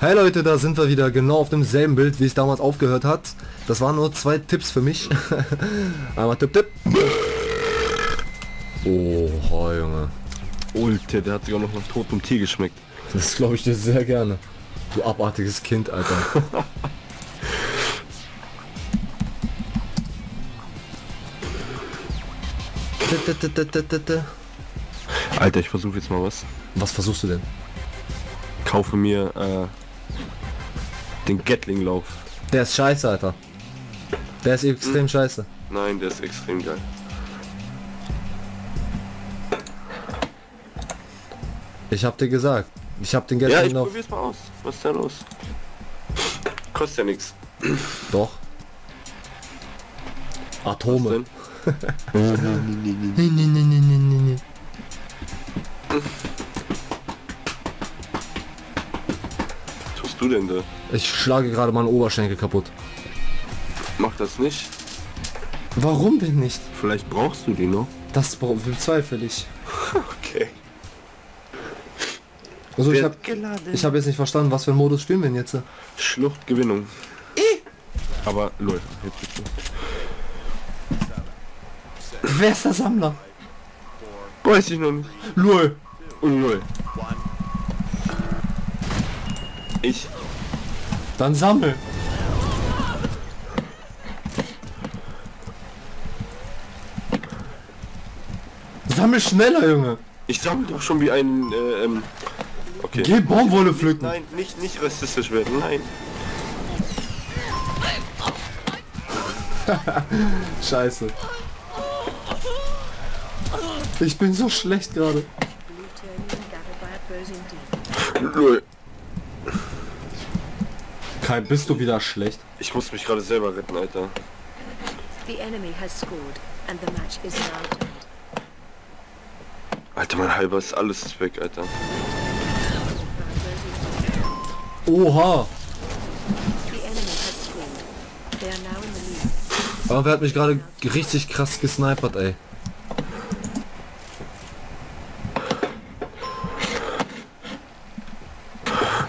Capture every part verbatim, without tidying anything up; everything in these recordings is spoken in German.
Hey Leute, da sind wir wieder, genau auf demselben Bild, wie es damals aufgehört hat. Das waren nur zwei Tipps für mich. Einmal Tipp, Tipp. Oh, oh Junge. Ulte, der hat sogar noch nach totem Tier geschmeckt. Das glaube ich dir sehr gerne. Du abartiges Kind, Alter. Alter, ich versuche jetzt mal was. Was versuchst du denn? Kaufe mir äh, den Gatling-Lauf. Der ist scheiße, Alter. Der ist extrem hm. scheiße. Nein, der ist extrem geil. Ich hab dir gesagt, ich hab den Gatling-Lauf. Ja, ich probier's mal aus. Was ist da los? Kostet ja nichts. Doch. Atome. Du denn da? Ich schlage gerade meinen Oberschenkel kaputt. Mach das nicht. Warum denn nicht? Vielleicht brauchst du die noch. Das bezweifle ich. Okay. Also ich habe ich habe jetzt nicht verstanden, was für einen Modus spielen wir denn jetzt? Schluchtgewinnung. I Aber Leute, wer ist der Sammler? Weiß ich noch nicht. Lol. Und lol. Ich. Dann sammel. Sammel schneller, Junge. Ich sammel doch schon wie ein äh, ähm okay. Geh Baumwolle pflücken. Nein, nicht nicht rassistisch werden. Nein. Scheiße. Ich bin so schlecht gerade. Kai, bist du wieder schlecht? Ich muss mich gerade selber retten, Alter. Alter, mein halber ist alles weg, Alter. Oha! Aber wer hat mich gerade richtig krass gesnipert, ey?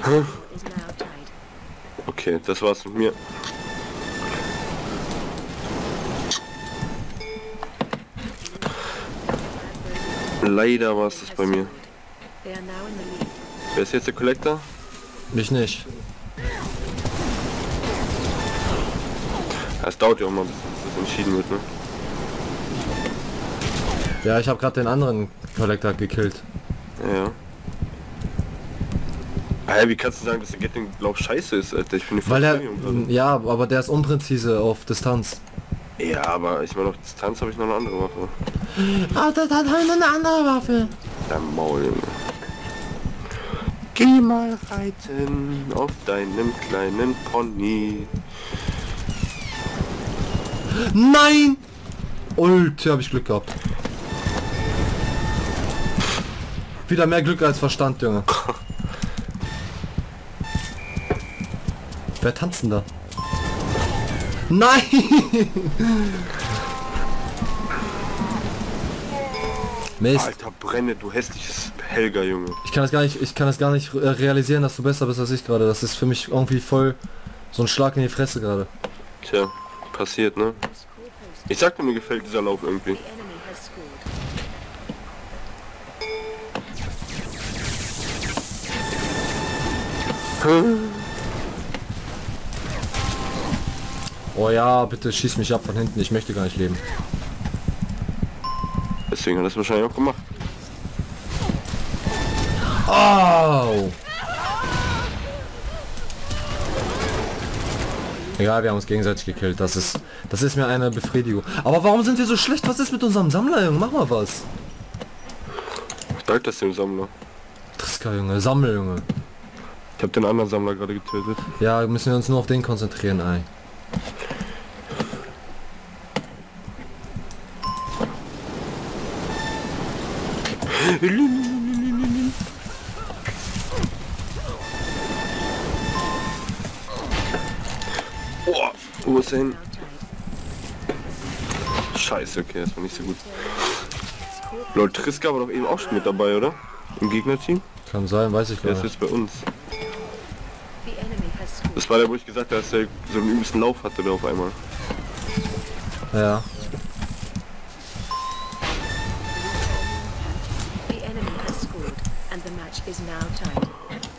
Hm? Okay, das war's mit mir. Leider war es das bei mir. Wer ist jetzt der Collector? Mich nicht. Es dauert ja auch mal, bis das entschieden wird, ne? Ja, ich habe gerade den anderen Collector gekillt. Ja. Hey, wie kannst du sagen, dass der Gatling-Lauf scheiße ist, Alter? Ich finde voll der, ja, aber der ist unpräzise auf Distanz. Ja, aber ich meine, auf Distanz habe ich noch eine andere Waffe. Ah, das hat halt eine andere Waffe. Dein Maul, Junge. Geh mal reiten auf deinem kleinen Pony. Nein! Ulti, habe ich Glück gehabt. Wieder mehr Glück als Verstand, Junge. Wer tanzt denn da? Nein! Mist. Alter, brenne, du hässliches Helga, Junge. Ich kann das gar nicht, ich kann das gar nicht realisieren, dass du besser bist als ich gerade. Das ist für mich irgendwie voll so ein Schlag in die Fresse gerade. Tja, passiert, ne? Ich sagte, mir gefällt dieser Lauf irgendwie. Hm. Oh ja, bitte schieß mich ab von hinten, ich möchte gar nicht leben. Deswegen hat er das wahrscheinlich auch gemacht. Oh. Egal, wir haben uns gegenseitig gekillt, das ist das ist mir eine Befriedigung. Aber warum sind wir so schlecht? Was ist mit unserem Sammler, Junge? Mach mal was. Was soll das dem Sammler? Triska, Junge, Sammel, Junge. Ich hab den anderen Sammler gerade getötet. Ja, müssen wir uns nur auf den konzentrieren, ey. Oh, wo muss er hin? Scheiße, okay, das war nicht so gut. Lol, Triska war doch eben auch schon mit dabei, oder? Im Gegnerteam? Kann sein, weiß ich gar nicht. Er ist jetzt bei uns. Das war der, wo ich gesagt habe, dass der so einen übelsten Lauf hatte da auf einmal. Ja.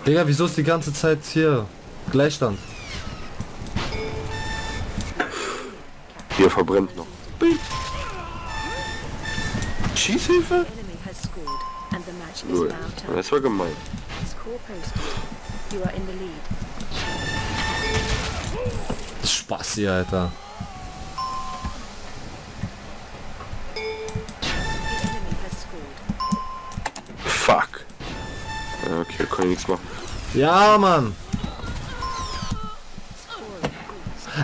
Digga, wieso ist die ganze Zeit hier Gleichstand? Hier verbrennt noch. Schießhilfe? Null. Das war gemein. Spaß hier, Alter. Fuck. Okay, kann ich nichts machen. Ja, Mann.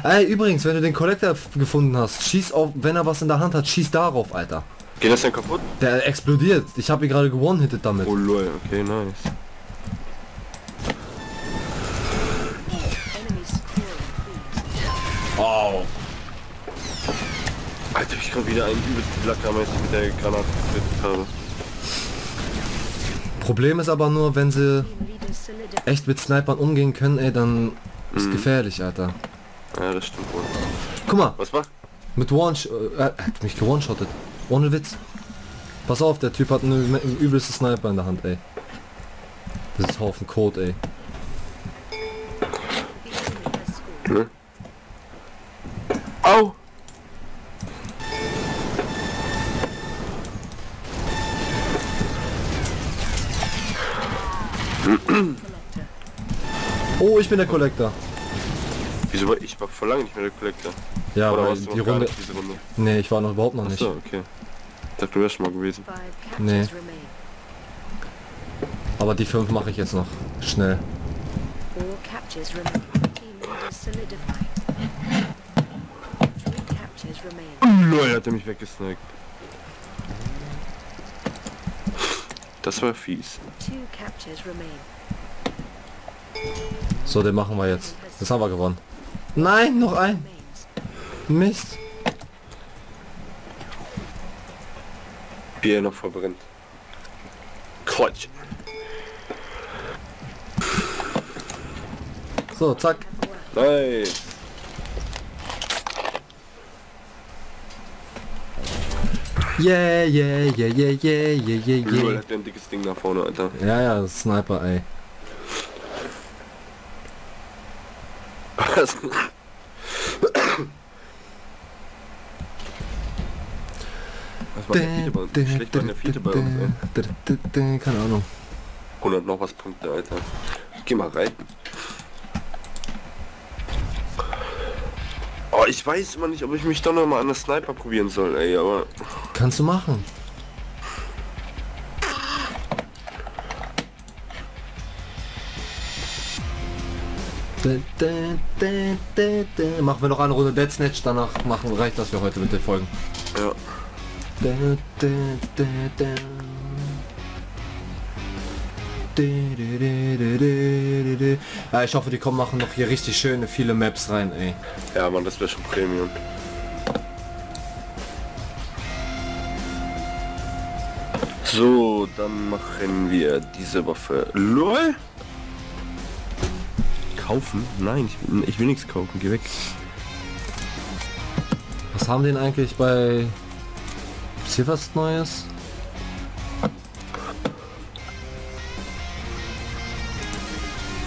Ey, übrigens, wenn du den Collector gefunden hast, schieß auf, wenn er was in der Hand hat, schieß darauf, Alter. Geht das denn kaputt? Der explodiert. Ich habe ihn gerade one-hitted damit. Oh lol, okay, nice. Wow. Alter, ich kann wieder einen übelsten Blackhammer, als ich mit der Granate getötet habe. Problem ist aber nur, wenn sie echt mit Snipern umgehen können, ey, dann ist mhm. gefährlich, Alter. Ja, das stimmt wohl. Guck mal. Was war? Mit One-Shot... Er äh, hat mich gewone-shottet. Ohne Witz. Pass auf, der Typ hat einen übelsten Sniper in der Hand, ey. Das ist ein Haufen Code, ey. Ne? Au! Oh, ich bin der Collector. Wieso war ich war vor lange nicht mehr der Collector? Ja, aber die Runde... diese Runde. Nee, ich war noch überhaupt noch nicht. Achso, okay. Ich dachte, du wärst schon mal gewesen. Nee. Aber die fünf mache ich jetzt noch. Schnell. Lol, hat er mich weggesnackt. Das war fies. So, den machen wir jetzt. Das haben wir gewonnen. Nein, noch ein. Mist. Wie er noch verbrennt. Quatsch. So, zack. Nein. Yeah, yeah, yeah, yeah, yeah, yeah, yeah, yeah. Lol, hat der ein dickes Ding nach vorne, Alter. Ja, ja, das ist Sniper, ey. Was war der vierte bei uns? Schlecht war der vierte bei uns, ey. Keine Ahnung. hundert noch was Punkte, Alter. Geh mal rein. Oh, ich weiß immer nicht, ob ich mich doch noch mal an der Sniper probieren soll, ey, aber... Kannst du machen. Machen wir noch eine Runde Dead Snatch, danach machen reicht das für heute mit den Folgen. Ja. Ja, ich hoffe, die kommen machen noch hier richtig schöne viele Maps rein, ey. Ja, man, das wäre schon Premium. So, dann machen wir diese Waffe. LOL! Kaufen? Nein, ich will, ich will nichts kaufen, geh weg. Was haben den eigentlich bei... Gibt's hier was Neues?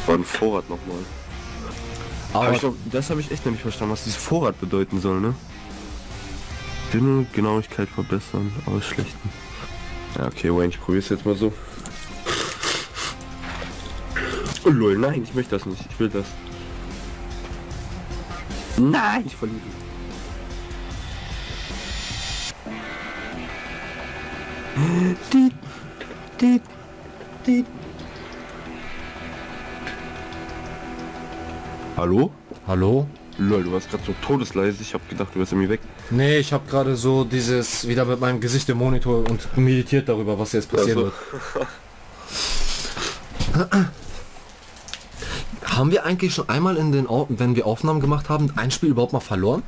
War ein Vorrat nochmal. Aber hab ich noch, das habe ich echt noch nicht verstanden, was dieses Vorrat bedeuten soll, ne? Dünne Genauigkeit verbessern, ausschlechten. Ja, okay, Wayne, ich probier's jetzt mal so. Oh lol, nein, ich möchte das nicht. Ich will das. Nein, ich verliere. Die, die, die. Hallo? Hallo? Lol, du warst gerade so todesleise. Ich habe gedacht, du wärst irgendwie weg. Nee, ich habe gerade so dieses wieder mit meinem Gesicht im Monitor und meditiert darüber, was jetzt passieren also. Wird. Haben wir eigentlich schon einmal in den, wenn wir Aufnahmen gemacht haben, ein Spiel überhaupt mal verloren?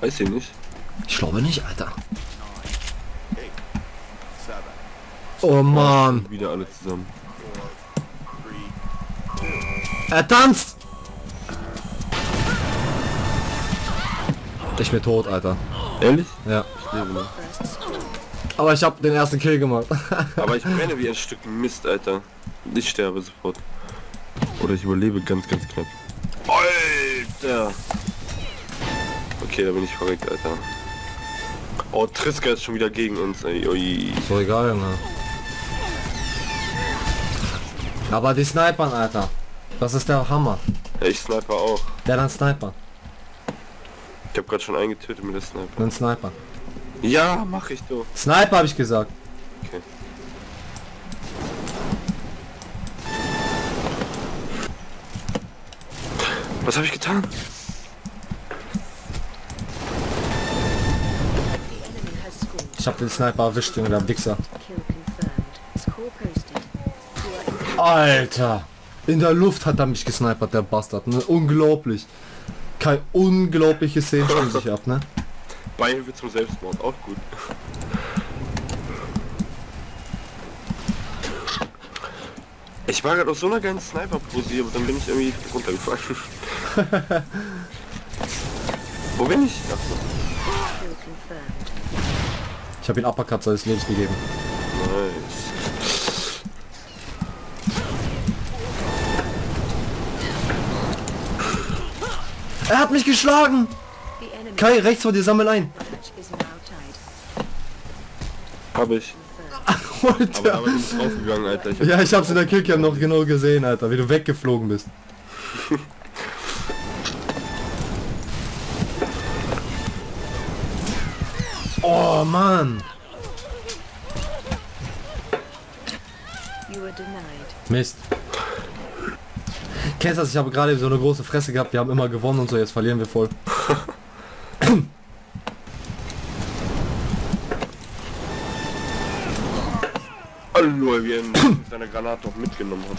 Weiß ich nicht. Ich glaube nicht, Alter. Oh Mann. Wieder alle zusammen. Er tanzt! Ich bin tot, Alter. Ehrlich? Ja. Ich lebe noch. Aber ich habe den ersten Kill gemacht. Aber ich brenne wie ein Stück Mist, Alter. Ich sterbe sofort. Oder ich überlebe ganz, ganz knapp. Alter! Okay, da bin ich verrückt, Alter. Oh, Triska ist schon wieder gegen uns, ey. Ui. Ist doch egal, ne? Aber die Snipern, Alter. Das ist der Hammer. Ja, ich sniper auch. Der dann Sniper. Ich hab grad schon eingetötet mit der Sniper. Ein Sniper. Ja, mach ich doch. Sniper habe ich gesagt. Okay. Was habe ich getan? Ich habe den Sniper erwischt, Junge, der Wichser. Alter! In der Luft hat er mich gesnipert, der Bastard, ne? Unglaublich. Kein unglaubliche Szenen spielen sich ab, ne? Beihilfe zum Selbstmord, auch gut. Ich war gerade auf so einer geilen Sniper-Posi, aber dann bin ich irgendwie runtergefallen. Wo bin ich? Ach so. Ich habe ihn Uppercut seines Lebens gegeben. Nice. Er hat mich geschlagen! Kai, rechts vor dir, sammel ein! Hab ich. Alter. Aber, aber du bist rausgegangen, Alter. Ich hab ja, ich hab's in der Killcam noch genau gesehen, Alter, wie du weggeflogen bist. Oh, Mann! Mist. Kennst du das? Ich habe gerade so eine große Fresse gehabt, wir haben immer gewonnen und so, jetzt verlieren wir voll. Hallo, wie er seine Granate doch mitgenommen hat.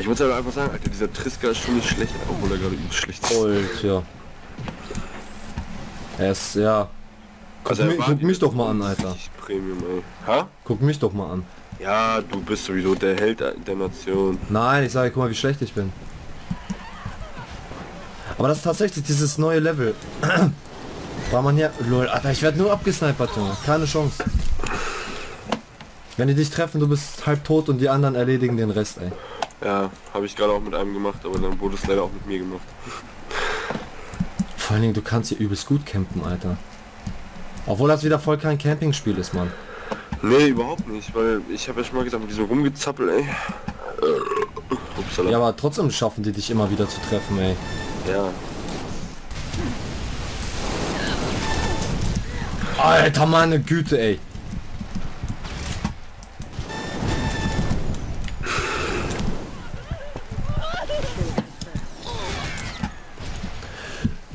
Ich muss aber einfach sagen, Alter, dieser Triska ist schon nicht schlecht, obwohl er gerade übelst schlecht ist. Alter. Er ist, ja. Guck, also mi guck mich doch mal an, Alter. Premium, ha? Guck mich doch mal an. Ja, du bist sowieso der Held der Nation. Nein, ich sage, guck mal, wie schlecht ich bin. Aber das ist tatsächlich dieses neue Level. War man ja... Lol, Alter, ich werde nur abgesnipert, Junge. Keine Chance. Wenn die dich treffen, du bist halb tot und die anderen erledigen den Rest, ey. Ja, habe ich gerade auch mit einem gemacht, aber dann wurde es leider auch mit mir gemacht. Vor allen Dingen, du kannst hier übelst gut campen, Alter. Obwohl das wieder voll kein Campingspiel ist, Mann. Nee, überhaupt nicht, weil ich habe ja schon mal gesagt, mit diesem Rumgezappel, ey. Äh, ja, aber trotzdem schaffen die dich immer wieder zu treffen, ey. Ja. Alter, meine Güte, ey.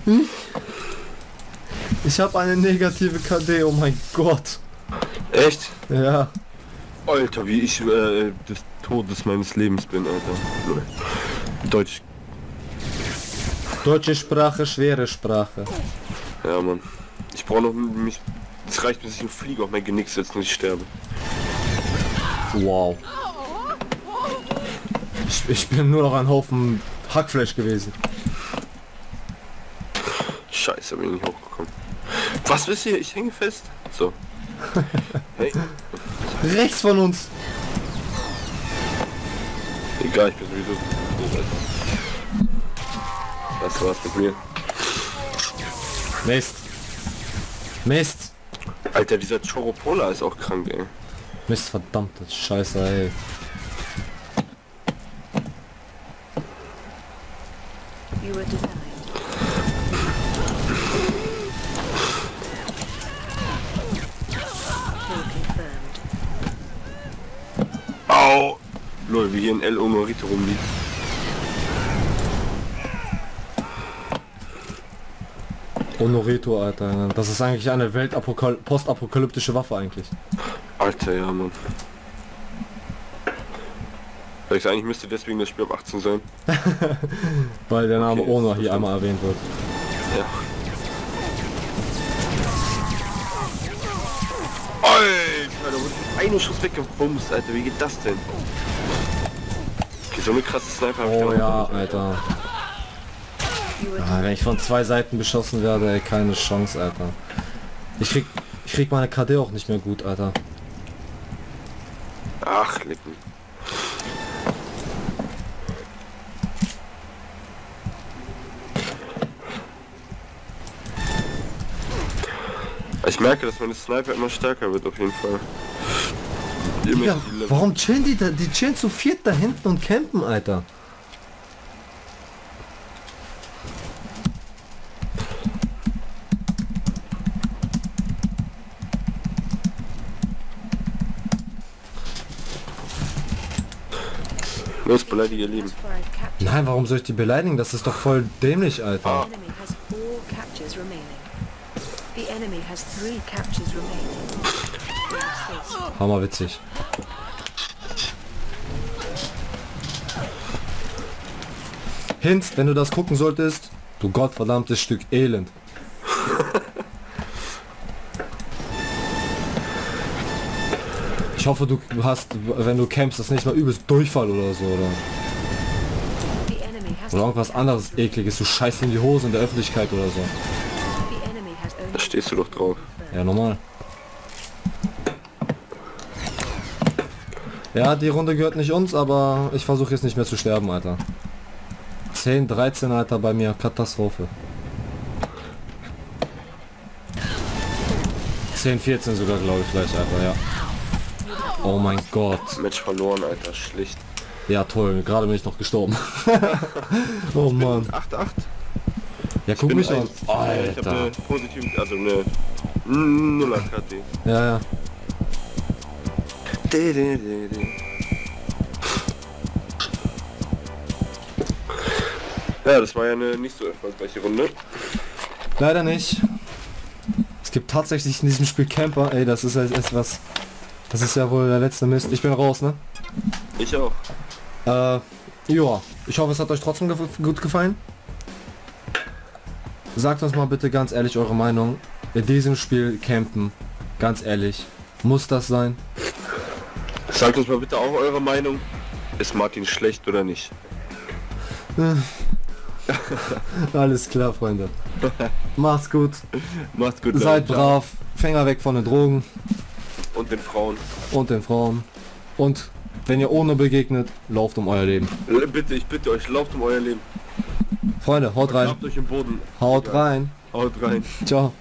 Hm? Ich habe eine negative K D, oh mein Gott. Echt? Ja. Alter, wie ich äh, des Todes meines Lebens bin, Alter. Deutsch. Deutsche Sprache, schwere Sprache. Ja, Mann. Ich brauche noch mich. Es reicht, bis ich einen Flieger auf mein Genick setze und ich sterbe. Wow. Ich, ich bin nur noch ein Haufen Hackfleisch gewesen. Scheiße, bin ich nicht hochgekommen. Was wisst ihr? Ich hänge fest. So. Hey. Rechts von uns! Egal, ich bin sowieso. Das war's mit mir. Mist. Mist! Alter, dieser Choropola ist auch krank, ey. Mist, verdammtes Scheiße, ey. Lol, wie hier ein El Omerito rumliegt. Onorito, Alter. Das ist eigentlich eine postapokalyptische Waffe eigentlich. Alter, ja, Mann. Ich sag, eigentlich müsste deswegen das Spiel ab achtzehn sein. Weil der Name okay, Ono hier einmal erwähnt wird. Ja. Alter, da wurde ein Schuss weggebumst, Alter. Wie geht das denn? Okay, so eine krasse Sniper. Oh ja, Alter. Ah, wenn ich von zwei Seiten beschossen werde, ey, keine Chance, Alter. Ich krieg, ich krieg meine K D auch nicht mehr gut, Alter. Ach, lecken. Ich merke, dass meine Sniper immer stärker wird, auf jeden Fall. Digga, warum chillen die da? Die chillen zu viert da hinten und campen, Alter. Los, beleidige ihr Leben. Nein, warum soll ich die beleidigen? Das ist doch voll dämlich, Alter. Ah. Hammer witzig. Hinz, wenn du das gucken solltest, du gottverdammtes Stück Elend. Ich hoffe, du hast, wenn du campst, das nicht mal übelst Durchfall oder so, oder? Oder irgendwas anderes ekliges, du scheißt in die Hose in der Öffentlichkeit oder so. Da stehst du doch drauf. Ja, normal. Ja, die Runde gehört nicht uns, aber ich versuche jetzt nicht mehr zu sterben, Alter. zehn, dreizehn, Alter, bei mir. Katastrophe. zehn, vierzehn sogar, glaube ich, gleich, Alter, ja. Oh mein Gott. Match verloren, Alter, schlicht. Ja, toll, gerade bin ich noch gestorben. Oh Mann. acht acht? Ja, guck mich an. Alter. Ich hab eine positive, also eine Nuller-K D. Ja, ja. De, de, de, de. Ja, das war ja eine nicht so erfolgreiche Runde. Leider nicht. Es gibt tatsächlich in diesem Spiel Camper. Ey, das ist halt etwas... Das ist ja wohl der letzte Mist. Ich bin raus, ne? Ich auch. Äh, joa. Ich hoffe, es hat euch trotzdem ge gut gefallen. Sagt uns mal bitte ganz ehrlich eure Meinung. In diesem Spiel campen. Ganz ehrlich. Muss das sein? Sagt uns mal bitte auch eure Meinung. Ist Martin schlecht oder nicht? Alles klar, Freunde. Macht's gut. Macht's gut. Seid brav. Finger weg von den Drogen. Und den Frauen. Und den Frauen. Und wenn ihr ohne begegnet, lauft um euer Leben. Bitte, ich bitte euch, lauft um euer Leben. Freunde, haut rein. Haut rein. Haut rein. Ciao.